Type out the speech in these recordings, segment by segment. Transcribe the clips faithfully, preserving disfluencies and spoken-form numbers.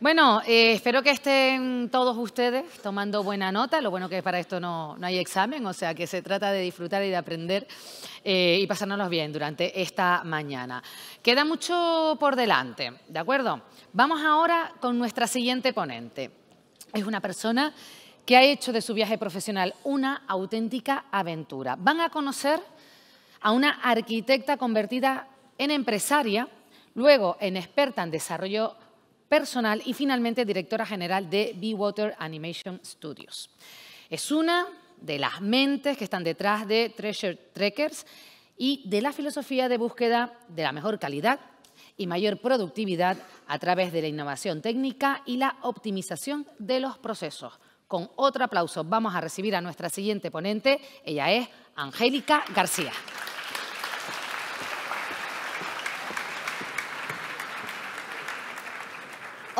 Bueno, eh, espero que estén todos ustedes tomando buena nota. Lo bueno que para esto no, no hay examen, o sea que se trata de disfrutar y de aprender eh, y pasárnoslos bien durante esta mañana. Queda mucho por delante, ¿de acuerdo? Vamos ahora con nuestra siguiente ponente. Es una persona que ha hecho de su viaje profesional una auténtica aventura. Van a conocer a una arquitecta convertida en empresaria, luego en experta en desarrollo personal y finalmente directora general de BeWater Animation Studios. Es una de las mentes que están detrás de Treasure Trackers y de la filosofía de búsqueda de la mejor calidad y mayor productividad a través de la innovación técnica y la optimización de los procesos. Con otro aplauso vamos a recibir a nuestra siguiente ponente. Ella es Angélica García.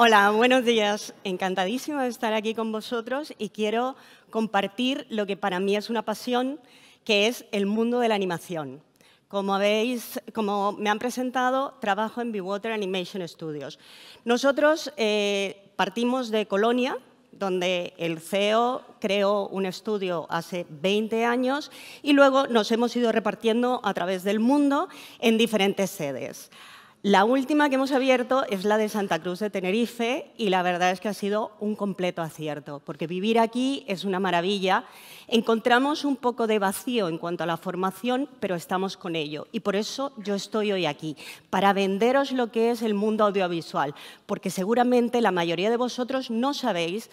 Hola, buenos días. Encantadísima de estar aquí con vosotros y quiero compartir lo que para mí es una pasión, que es el mundo de la animación. Como habéis, como me han presentado, trabajo en BeWater Animation Studios. Nosotros eh, partimos de Colonia, donde el C E O creó un estudio hace veinte años y luego nos hemos ido repartiendo a través del mundo en diferentes sedes. La última que hemos abierto es la de Santa Cruz de Tenerife y la verdad es que ha sido un completo acierto, porque vivir aquí es una maravilla. Encontramos un poco de vacío en cuanto a la formación, pero estamos con ello y por eso yo estoy hoy aquí, para venderos lo que es el mundo audiovisual, porque seguramente la mayoría de vosotros no sabéis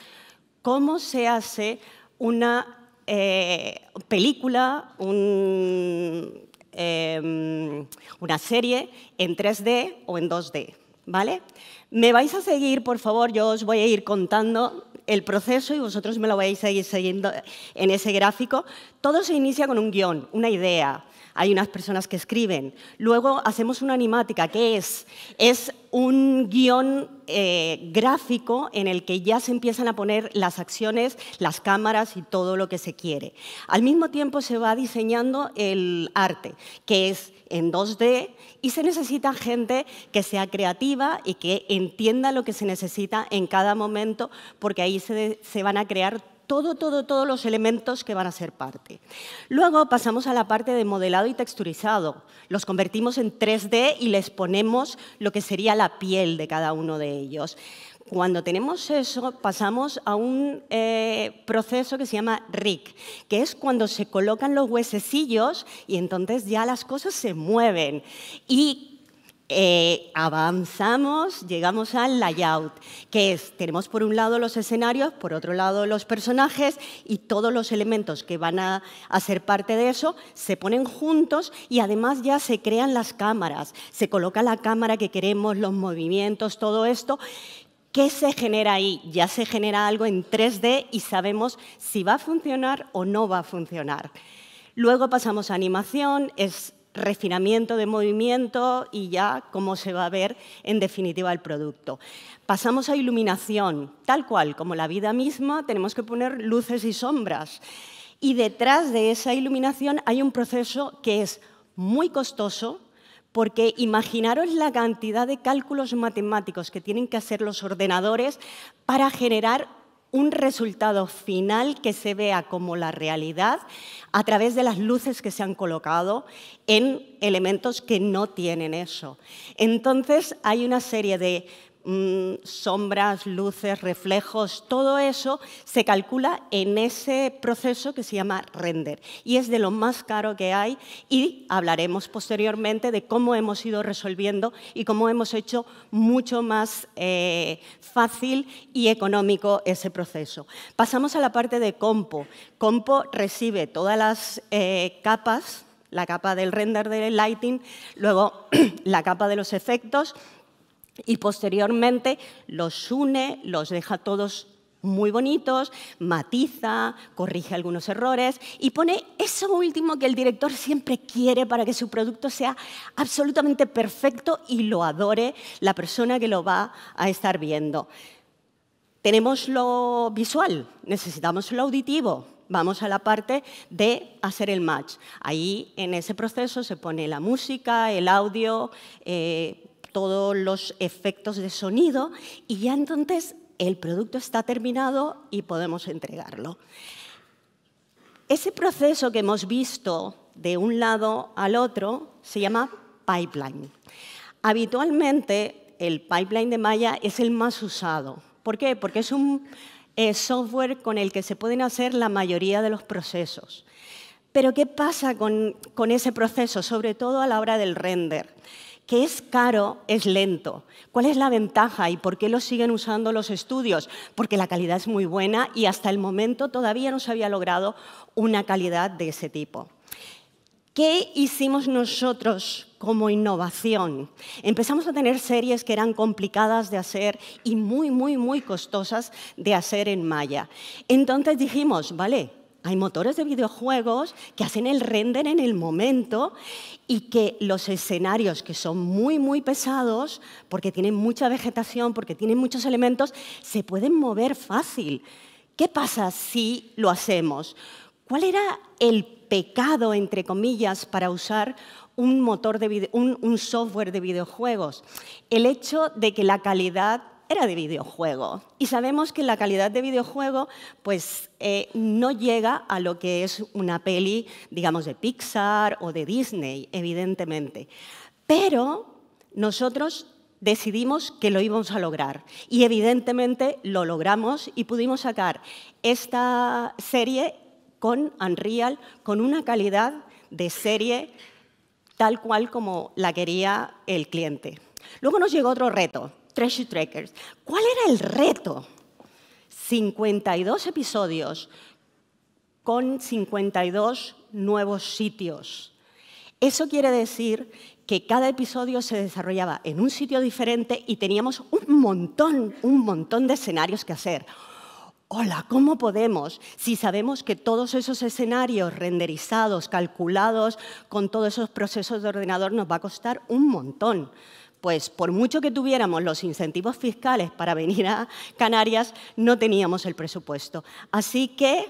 cómo se hace una eh, película, un... Eh, una serie en tres D o en dos D, ¿vale? Me vais a seguir, por favor, yo os voy a ir contando el proceso y vosotros me lo vais a ir siguiendo en ese gráfico. Todo se inicia con un guión, una idea. Hay unas personas que escriben. Luego hacemos una animática, ¿qué es? Es un guión eh, gráfico en el que ya se empiezan a poner las acciones, las cámaras y todo lo que se quiere. Al mismo tiempo se va diseñando el arte, que es en dos D, y se necesita gente que sea creativa y que entienda lo que se necesita en cada momento, porque ahí se, se van a crear Todo, todo, todos los elementos que van a ser parte. Luego pasamos a la parte de modelado y texturizado. Los convertimos en tres D y les ponemos lo que sería la piel de cada uno de ellos. Cuando tenemos eso, pasamos a un eh, proceso que se llama rig, que es cuando se colocan los huesecillos y entonces ya las cosas se mueven. Y Eh, avanzamos, llegamos al layout, que es, tenemos por un lado los escenarios, por otro lado los personajes y todos los elementos que van a, a ser parte de eso se ponen juntos y además ya se crean las cámaras, se coloca la cámara que queremos, los movimientos, todo esto. ¿Qué se genera ahí? Ya se genera algo en tres D y sabemos si va a funcionar o no va a funcionar. Luego pasamos a animación, es refinamiento de movimiento y ya cómo se va a ver en definitiva el producto. Pasamos a iluminación, tal cual, como la vida misma, tenemos que poner luces y sombras. Y detrás de esa iluminación hay un proceso que es muy costoso, porque imaginaros la cantidad de cálculos matemáticos que tienen que hacer los ordenadores para generar un resultado final que se vea como la realidad a través de las luces que se han colocado en elementos que no tienen eso. Entonces, hay una serie de mmm, sombras, luces, reflejos, todo eso se calcula en ese proceso que se llama render y es de lo más caro que hay y hablaremos posteriormente de cómo hemos ido resolviendo y cómo hemos hecho mucho más eh, fácil y económico ese proceso. Pasamos a la parte de compo. Compo recibe todas las eh, capas, la capa del render del lighting, luego la capa de los efectos y posteriormente los une, los deja todos muy bonitos, matiza, corrige algunos errores y pone eso último que el director siempre quiere para que su producto sea absolutamente perfecto y lo adore la persona que lo va a estar viendo. Tenemos lo visual, necesitamos lo auditivo. Vamos a la parte de hacer el match. Ahí, en ese proceso, se pone la música, el audio, eh, todos los efectos de sonido y ya entonces el producto está terminado y podemos entregarlo. Ese proceso que hemos visto de un lado al otro se llama pipeline. Habitualmente el pipeline de Maya es el más usado. ¿Por qué? Porque es un eh, software con el que se pueden hacer la mayoría de los procesos. Pero ¿qué pasa con, con ese proceso? Sobre todo a la hora del render. Que es caro, es lento. ¿Cuál es la ventaja y por qué lo siguen usando los estudios? Porque la calidad es muy buena y hasta el momento todavía no se había logrado una calidad de ese tipo. ¿Qué hicimos nosotros como innovación? Empezamos a tener series que eran complicadas de hacer y muy, muy, muy costosas de hacer en Maya. Entonces dijimos, vale, hay motores de videojuegos que hacen el render en el momento y que los escenarios que son muy, muy pesados, porque tienen mucha vegetación, porque tienen muchos elementos, se pueden mover fácil. ¿Qué pasa si lo hacemos? ¿Cuál era el pecado, entre comillas, para usar un, motor de video, un, un software de videojuegos? El hecho de que la calidad era de videojuego. Y sabemos que la calidad de videojuego pues, eh, no llega a lo que es una peli, digamos, de Pixar o de Disney, evidentemente. Pero nosotros decidimos que lo íbamos a lograr. Y evidentemente lo logramos y pudimos sacar esta serie con Unreal, con una calidad de serie tal cual como la quería el cliente. Luego nos llegó otro reto. Treasure Trackers. ¿Cuál era el reto? cincuenta y dos episodios con cincuenta y dos nuevos sitios. Eso quiere decir que cada episodio se desarrollaba en un sitio diferente y teníamos un montón, un montón de escenarios que hacer. Hola, ¿cómo podemos? Si sabemos que todos esos escenarios renderizados, calculados, con todos esos procesos de ordenador nos va a costar un montón. Pues por mucho que tuviéramos los incentivos fiscales para venir a Canarias, no teníamos el presupuesto. Así que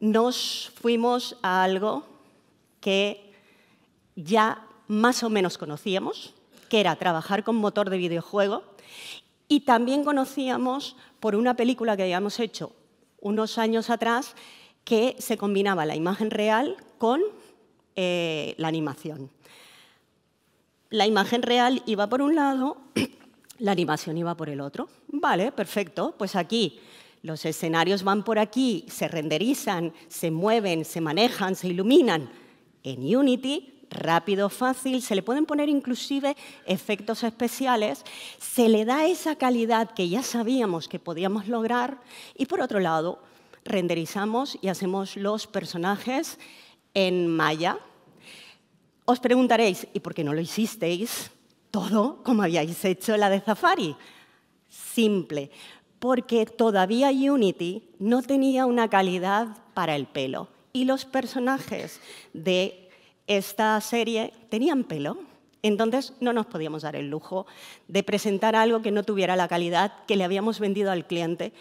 nos fuimos a algo que ya más o menos conocíamos, que era trabajar con motor de videojuego, y también conocíamos por una película que habíamos hecho unos años atrás que se combinaba la imagen real con eh, la animación. La imagen real iba por un lado, la animación iba por el otro. Vale, perfecto. Pues aquí los escenarios van por aquí, se renderizan, se mueven, se manejan, se iluminan. En Unity, rápido, fácil, se le pueden poner inclusive efectos especiales. Se le da esa calidad que ya sabíamos que podíamos lograr. Y por otro lado, renderizamos y hacemos los personajes en Maya. Os preguntaréis, ¿y por qué no lo hicisteis todo como habíais hecho la de Safari? Simple, porque todavía Unity no tenía una calidad para el pelo y los personajes de esta serie tenían pelo. Entonces no nos podíamos dar el lujo de presentar algo que no tuviera la calidad que le habíamos vendido al cliente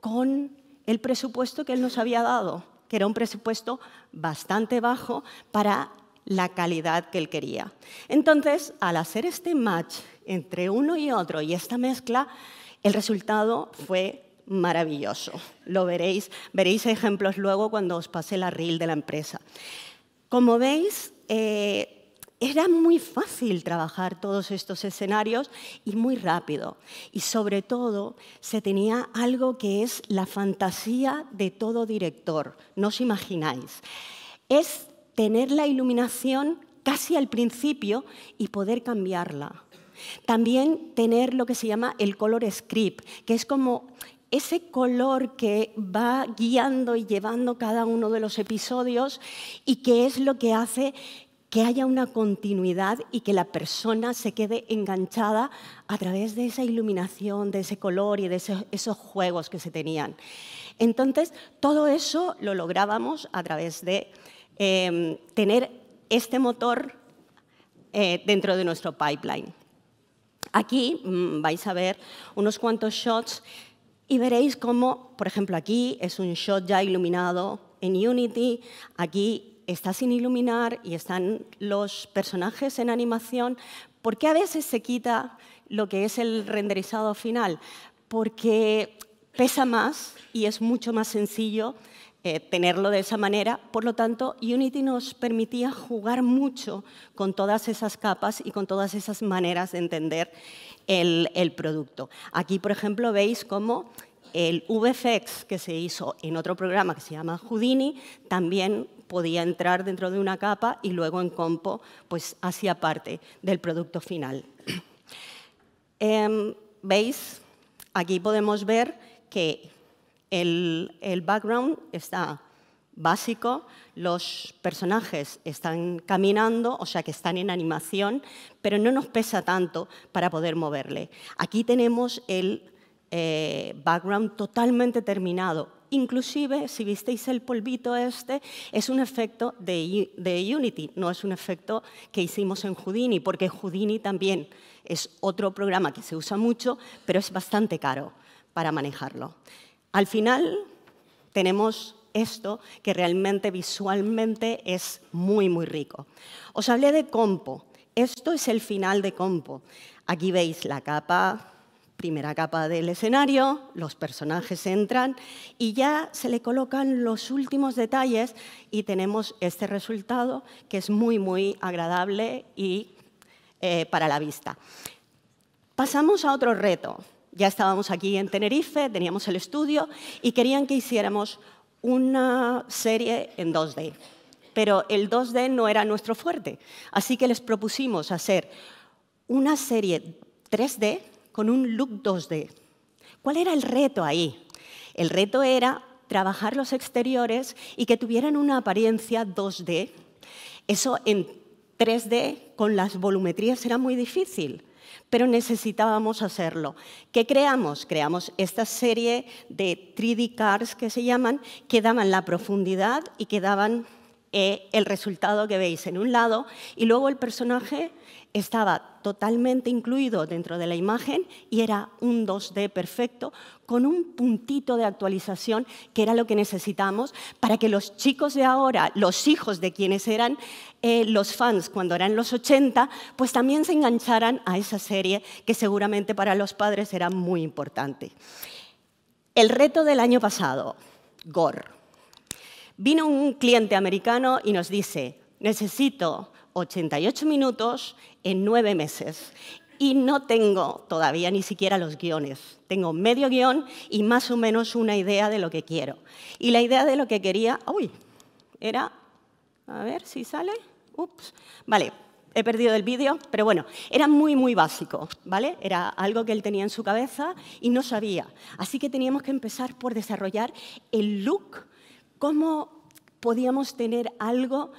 con el presupuesto que él nos había dado, que era un presupuesto bastante bajo para la calidad que él quería. Entonces, al hacer este match entre uno y otro y esta mezcla, el resultado fue maravilloso. Lo veréis, veréis ejemplos luego cuando os pase la reel de la empresa. Como veis, eh, era muy fácil trabajar todos estos escenarios y muy rápido. Y sobre todo, se tenía algo que es la fantasía de todo director. No os imagináis. Es tener la iluminación casi al principio y poder cambiarla. También tener lo que se llama el color script, que es como ese color que va guiando y llevando cada uno de los episodios y que es lo que hace que haya una continuidad y que la persona se quede enganchada a través de esa iluminación, de ese color y de ese, esos juegos que se tenían. Entonces, todo eso lo lográbamos a través de Eh, tener este motor eh, dentro de nuestro pipeline. Aquí mmm, vais a ver unos cuantos shots y veréis cómo, por ejemplo, aquí es un shot ya iluminado en Unity, aquí está sin iluminar y están los personajes en animación, ¿Por qué a veces se quita lo que es el renderizado final? Porque pesa más y es mucho más sencillo eh, tenerlo de esa manera. Por lo tanto, Unity nos permitía jugar mucho con todas esas capas y con todas esas maneras de entender el, el producto. Aquí, por ejemplo, veis cómo el V F X que se hizo en otro programa que se llama Houdini también podía entrar dentro de una capa y luego en Compo pues, hacía parte del producto final. Eh, ¿Veis? Aquí podemos ver que el, el background está básico, los personajes están caminando, o sea que están en animación, pero no nos pesa tanto para poder moverle. Aquí tenemos el Eh, background totalmente terminado. Inclusive, si visteis el polvito este, es un efecto de, de Unity, no es un efecto que hicimos en Houdini, porque Houdini también es otro programa que se usa mucho, pero es bastante caro para manejarlo. Al final, tenemos esto que realmente visualmente es muy, muy rico. Os hablé de Compo. Esto es el final de Compo. Aquí veis la capa... Primera capa del escenario, los personajes entran y ya se le colocan los últimos detalles y tenemos este resultado que es muy, muy agradable y eh, para la vista. Pasamos a otro reto. Ya estábamos aquí en Tenerife, teníamos el estudio y querían que hiciéramos una serie en dos D. Pero el dos D no era nuestro fuerte, así que les propusimos hacer una serie tres D con un look dos D. ¿Cuál era el reto ahí? El reto era trabajar los exteriores y que tuvieran una apariencia dos D. Eso en tres D con las volumetrías era muy difícil, pero necesitábamos hacerlo. ¿Qué creamos? Creamos esta serie de tres D cars que se llaman, que daban la profundidad y que daban eh, el resultado que veis en un lado, y luego el personaje estaba totalmente incluido dentro de la imagen y era un dos D perfecto con un puntito de actualización que era lo que necesitamos para que los chicos de ahora, los hijos de quienes eran eh, los fans cuando eran los ochenta, pues también se engancharan a esa serie que seguramente para los padres era muy importante. El reto del año pasado, Gore. Vino un cliente americano y nos dice, necesito ochenta y ocho minutos en nueve meses y no tengo todavía ni siquiera los guiones. Tengo medio guión y más o menos una idea de lo que quiero. Y la idea de lo que quería, uy, era, a ver si sale, ups, vale, he perdido el vídeo, pero bueno, era muy, muy básico, ¿vale? Era algo que él tenía en su cabeza y no sabía. Así que teníamos que empezar por desarrollar el look, cómo podíamos tener algo.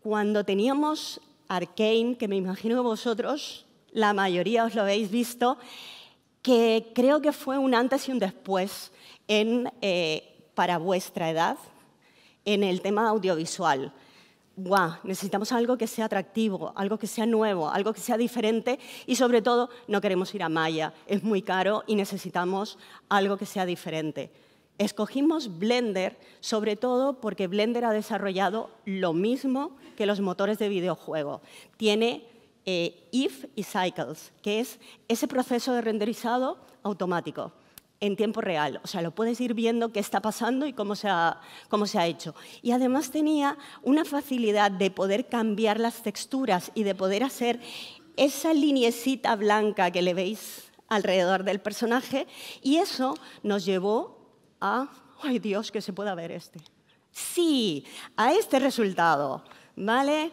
Cuando teníamos Arcane, que me imagino que vosotros, la mayoría os lo habéis visto, que creo que fue un antes y un después en, eh, para vuestra edad en el tema audiovisual. ¡Guau! Necesitamos algo que sea atractivo, algo que sea nuevo, algo que sea diferente y, sobre todo, no queremos ir a Maya. Es muy caro y necesitamos algo que sea diferente. Escogimos Blender, sobre todo porque Blender ha desarrollado lo mismo que los motores de videojuego. Tiene eh, if y Cycles, que es ese proceso de renderizado automático, en tiempo real. O sea, lo puedes ir viendo qué está pasando y cómo se ha, cómo se ha hecho. Y además tenía una facilidad de poder cambiar las texturas y de poder hacer esa liniecita blanca que le veis alrededor del personaje. Y eso nos llevó... Ah, ¡ay, Dios, que se pueda ver este! Sí, a este resultado, ¿vale?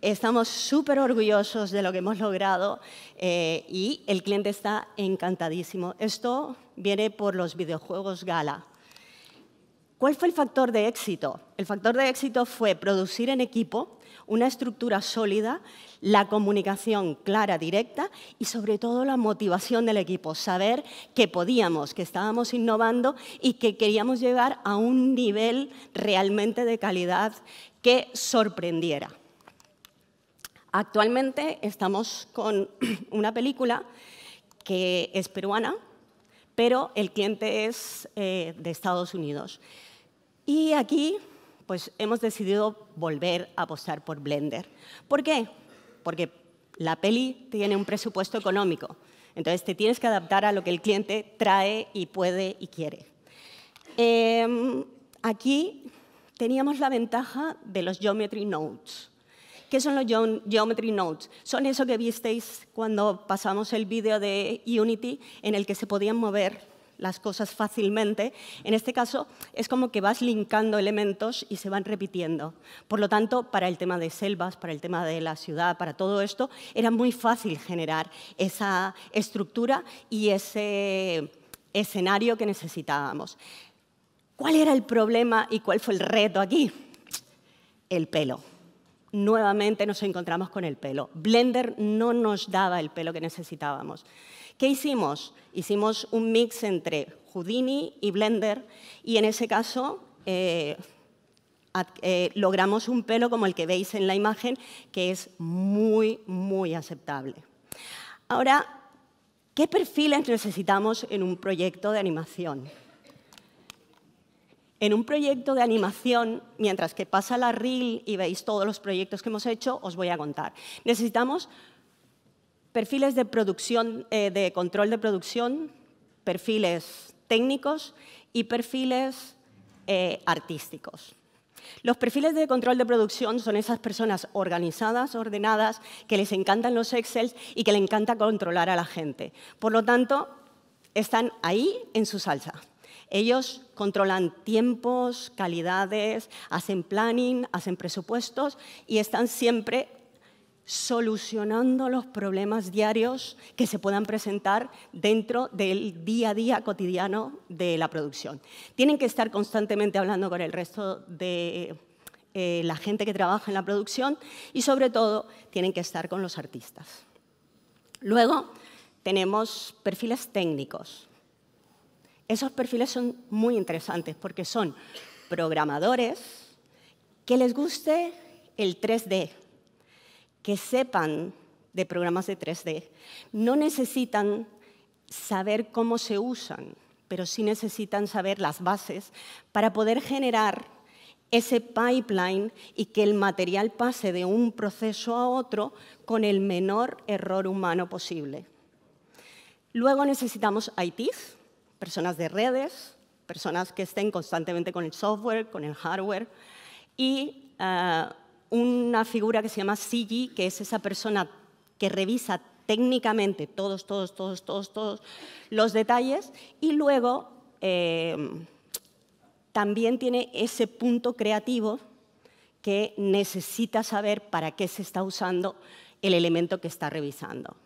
Estamos súper orgullosos de lo que hemos logrado eh, y el cliente está encantadísimo. Esto viene por los videojuegos Gala. ¿Cuál fue el factor de éxito? El factor de éxito fue producir en equipo una estructura sólida, la comunicación clara, directa y, sobre todo, la motivación del equipo. Saber que podíamos, que estábamos innovando y que queríamos llegar a un nivel realmente de calidad que sorprendiera. Actualmente estamos con una película que es peruana, pero el cliente es eh, de Estados Unidos. Y aquí pues, hemos decidido volver a apostar por Blender. ¿Por qué? Porque la peli tiene un presupuesto económico. Entonces, te tienes que adaptar a lo que el cliente trae y puede y quiere. Eh, aquí teníamos la ventaja de los Geometry Nodes. ¿Qué son los ge- Geometry Nodes? Son eso que visteis cuando pasamos el vídeo de Unity, en el que se podían mover las cosas fácilmente. En este caso, es como que vas linkando elementos y se van repitiendo. Por lo tanto, para el tema de selvas, para el tema de la ciudad, para todo esto, era muy fácil generar esa estructura y ese escenario que necesitábamos. ¿Cuál era el problema y cuál fue el reto aquí? El pelo. Nuevamente nos encontramos con el pelo. Blender no nos daba el pelo que necesitábamos. ¿Qué hicimos? Hicimos un mix entre Houdini y Blender y en ese caso eh, eh, logramos un pelo como el que veis en la imagen, que es muy, muy aceptable. Ahora, ¿qué perfiles necesitamos en un proyecto de animación? En un proyecto de animación, mientras que pasa la reel y veis todos los proyectos que hemos hecho, os voy a contar. Necesitamos perfiles de producción, eh, de control de producción, perfiles técnicos y perfiles eh, artísticos. Los perfiles de control de producción son esas personas organizadas, ordenadas, que les encantan los Excel y que les encanta controlar a la gente. Por lo tanto, están ahí en su salsa. Ellos controlan tiempos, calidades, hacen planning, hacen presupuestos y están siempre solucionando los problemas diarios que se puedan presentar dentro del día a día cotidiano de la producción. Tienen que estar constantemente hablando con el resto de eh, la gente que trabaja en la producción y, sobre todo, tienen que estar con los artistas. Luego, tenemos perfiles técnicos. Esos perfiles son muy interesantes porque son programadores que les guste el tres D, que sepan de programas de tres D. No necesitan saber cómo se usan, pero sí necesitan saber las bases para poder generar ese pipeline y que el material pase de un proceso a otro con el menor error humano posible. Luego necesitamos I Ts. Personas de redes, personas que estén constantemente con el software, con el hardware, y uh, una figura que se llama C G, que es esa persona que revisa técnicamente todos, todos, todos, todos, todos los detalles, y luego eh, también tiene ese punto creativo que necesita saber para qué se está usando el elemento que está revisando.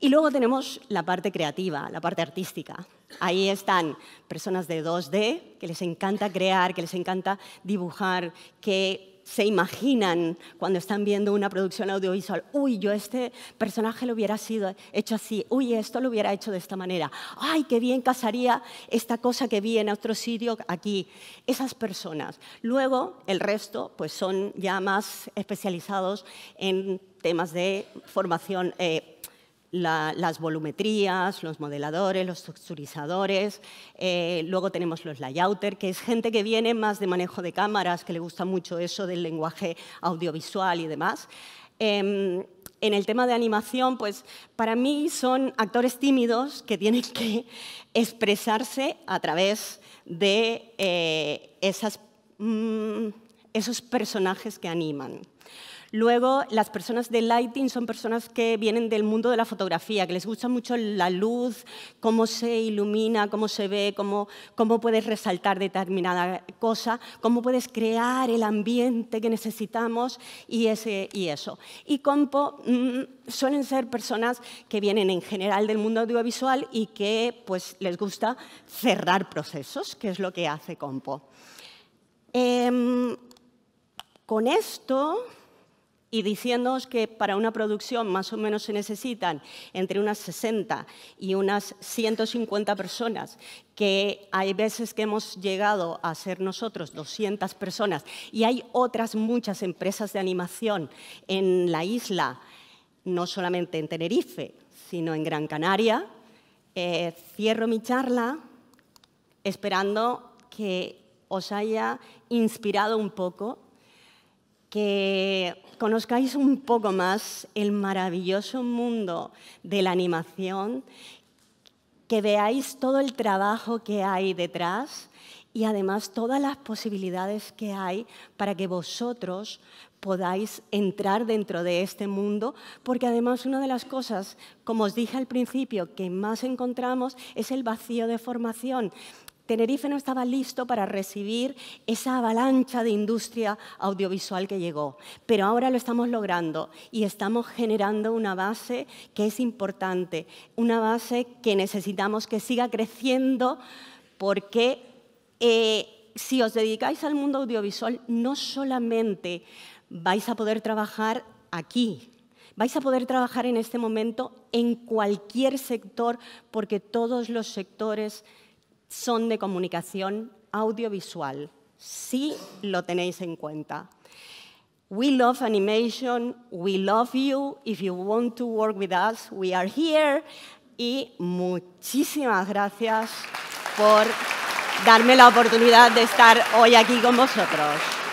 Y luego tenemos la parte creativa, la parte artística. Ahí están personas de dos D que les encanta crear, que les encanta dibujar, que se imaginan cuando están viendo una producción audiovisual. Uy, yo este personaje lo hubiera sido hecho así. Uy, esto lo hubiera hecho de esta manera. Ay, qué bien casaría esta cosa que vi en otro sitio aquí. Esas personas. Luego, el resto pues son ya más especializados en temas de formación eh, La, las volumetrías, los modeladores, los texturizadores. Eh, luego tenemos los layouters, que es gente que viene más de manejo de cámaras, que le gusta mucho eso del lenguaje audiovisual y demás. Eh, en el tema de animación, pues para mí son actores tímidos que tienen que expresarse a través de eh, esas, mm, esos personajes que animan. Luego, las personas de lighting son personas que vienen del mundo de la fotografía, que les gusta mucho la luz, cómo se ilumina, cómo se ve, cómo, cómo puedes resaltar determinada cosa, cómo puedes crear el ambiente que necesitamos y, ese, y eso. Y compo mmm, suelen ser personas que vienen en general del mundo audiovisual y que pues, les gusta cerrar procesos, que es lo que hace compo. Eh, con esto... Y diciéndoos que para una producción más o menos se necesitan entre unas sesenta y unas ciento cincuenta personas, que hay veces que hemos llegado a ser nosotros doscientas personas y hay otras muchas empresas de animación en la isla, no solamente en Tenerife, sino en Gran Canaria, eh, cierro mi charla esperando que os haya inspirado un poco, que conozcáis un poco más el maravilloso mundo de la animación, que veáis todo el trabajo que hay detrás y además todas las posibilidades que hay para que vosotros podáis entrar dentro de este mundo, porque además una de las cosas, como os dije al principio, que más encontramos es el vacío de formación. Tenerife no estaba listo para recibir esa avalancha de industria audiovisual que llegó, pero ahora lo estamos logrando y estamos generando una base que es importante, una base que necesitamos que siga creciendo, porque eh, si os dedicáis al mundo audiovisual, no solamente vais a poder trabajar aquí, vais a poder trabajar en este momento en cualquier sector, porque todos los sectores son de comunicación audiovisual, si lo tenéis en cuenta. We love animation, we love you, if you want to work with us, we are here. Y muchísimas gracias por darme la oportunidad de estar hoy aquí con vosotros.